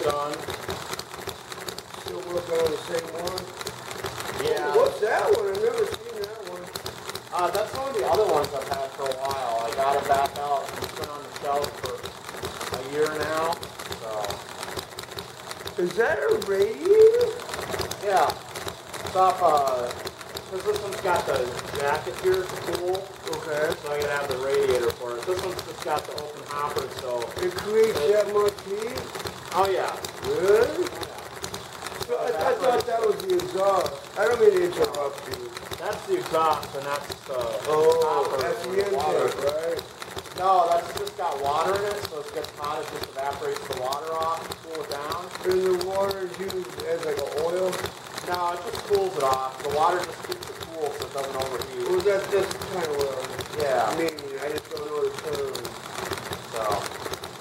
it on. Still working on the same one? Yeah. Ooh, what's that one? I've never seen that one. That's one of the other ones I've had for a while. I got it back out. It's been on the shelf for a year now. So. Is that a radiator? Yeah. Stop, because this one's got the jacket here to cool. Okay. So I gotta have the radiator for it. This one's just got the open hopper, so it creates that much heat. Oh yeah. Really? Yeah. So I thought that was the exhaust. I don't mean to interrupt you. That's the exhaust, and that's the hopper. That's the engine, right? No, that's just got water in it, so it gets hot. It just evaporates the water off, cool it down. And the water is used as like an oil. No, it just cools it off. The water just keeps it cool so it doesn't overheat. Well, that's just kind of what I mean. I just don't know the term. So.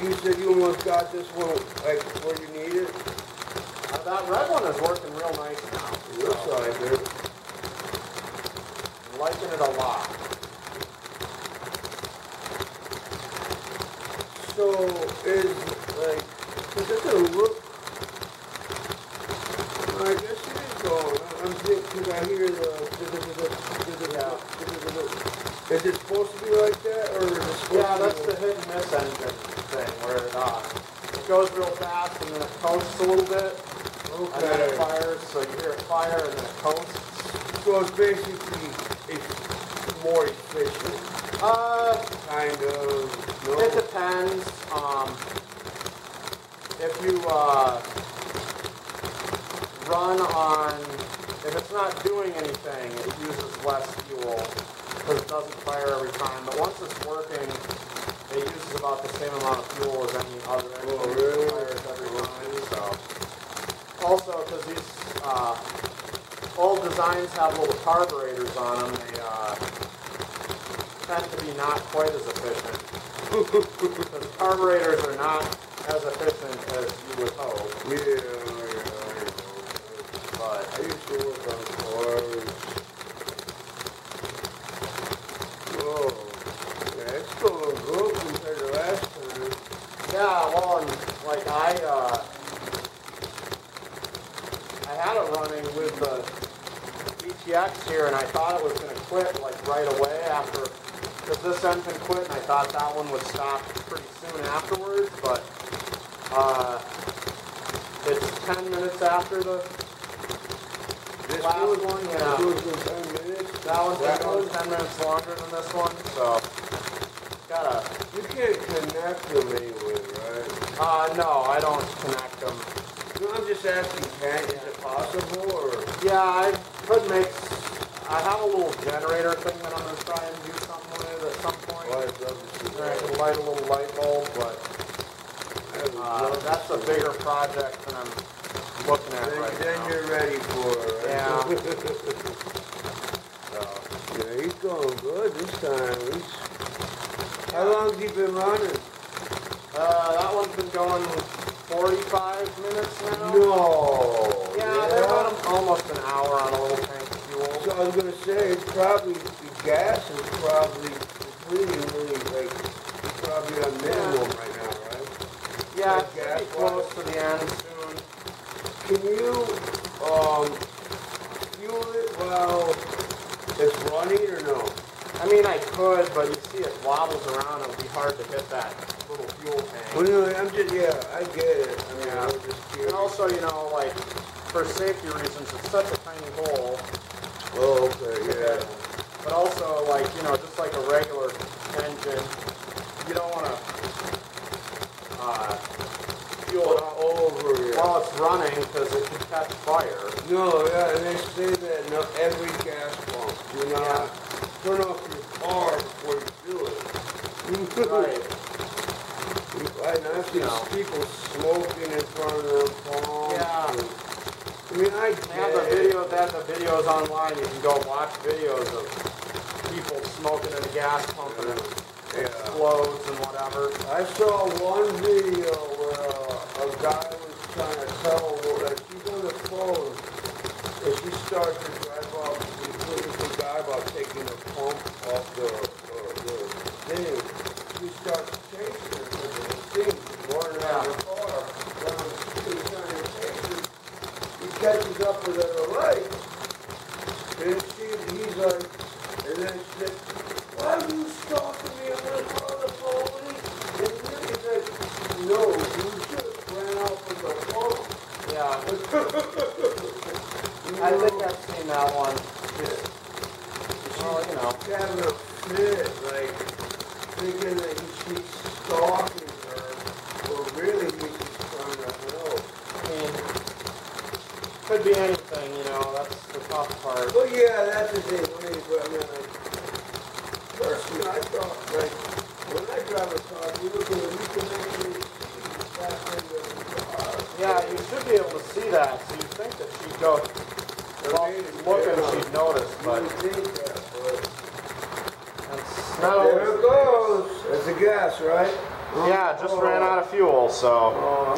You said you almost got this one, like, where you need it? That red one is working real nice now. It looks like it. I'm liking it a lot. So, is it going to look? I guess it is going. I'm sick because I hear the... Is it supposed to be like that, or is it supposed to be... Yeah, that's the hit and miss engine thing, where it goes real fast, and then it coasts a little bit. Okay. And then it fires, so you hear it fire, and then it coasts. So it's basically more efficient. Kind of. No. It depends. If you, run on, if it's not doing anything, it uses less fuel because it doesn't fire every time. But once it's working, it uses about the same amount of fuel as any other engine. Oh, really? Fires every time. So, also, because these old designs have little carburetors on them, they tend to be not quite as efficient. Because carburetors are not as efficient as you would hope. Yeah. I used to work on cars. Whoa. Yeah, it's going good compared to last time. Yeah, well, and, like, I had it running with the ETX here, and I thought it was going to quit, like, right away after, because this engine quit, and I thought that one would stop pretty soon afterwards, but, it's 10 minutes after the... This last one, yeah. That one's been 10 minutes longer than this one, so you can't connect them anyway, right? No, I don't connect them. No, I'm just asking, is it possible, or? Yeah, I could make, I have a little generator thing that I'm going to try and do something with at some point. I can light a little light bulb, but that's a bigger project than I'm looking at right then now. You're ready for it, right? Yeah. Yeah, he's going good this time. How long has he been running? That one's been going 45 minutes now. No. Yeah, they run him almost an hour on a little tank of fuel. So I was going to say, it's probably, the gas is probably really, like, it's probably on minimum right now, right? Yeah, like it's pretty close to the end. Can you fuel it while it's running or no? I mean, I could, but you see it wobbles around. It would be hard to hit that little fuel tank. Well, no, I'm just, I get it. I mean, I was just curious. And also, you know, like, for safety reasons, it's such a tiny hole. Oh, okay, yeah. But also, like, you know, just like a regular engine, you don't want to... fuel it over while it's running because it can catch fire. No, yeah, and they say that in every gas pump. Do not turn off your car before you fuel it. Right. I've seen people smoking in front of their pumps. Yeah. And, I mean, I get the videos online. You can go watch videos of people smoking in a gas pump and it explodes and whatever. I saw one video where a guy was trying to tell her that she's on the phone and she starts to drive off. She was the guy about taking the pump off the thing. She starts chasing her because the thing running out of the car. to the right, and he's like, and then she said, why are you stalking me? I'm going to call the police. And then he said, no, you just ran off with the phone. Yeah. I think I've seen that one. Yeah. Well, you know. She's having a fit, like, thinking that she's stalking her, or really he's just trying to help. And could be anything, you know, that's the tough part. Well, yeah, that's the thing. I mean, like, personally, I thought, like, when I drive a car, you look at it, you can actually see the back end of the car. Yeah, you should be able to see that, so you'd think that she'd go, looking, she'd notice, but. You would think that, but. That's not there it goes. That's the gas, right? Yeah, just ran out of fuel, so.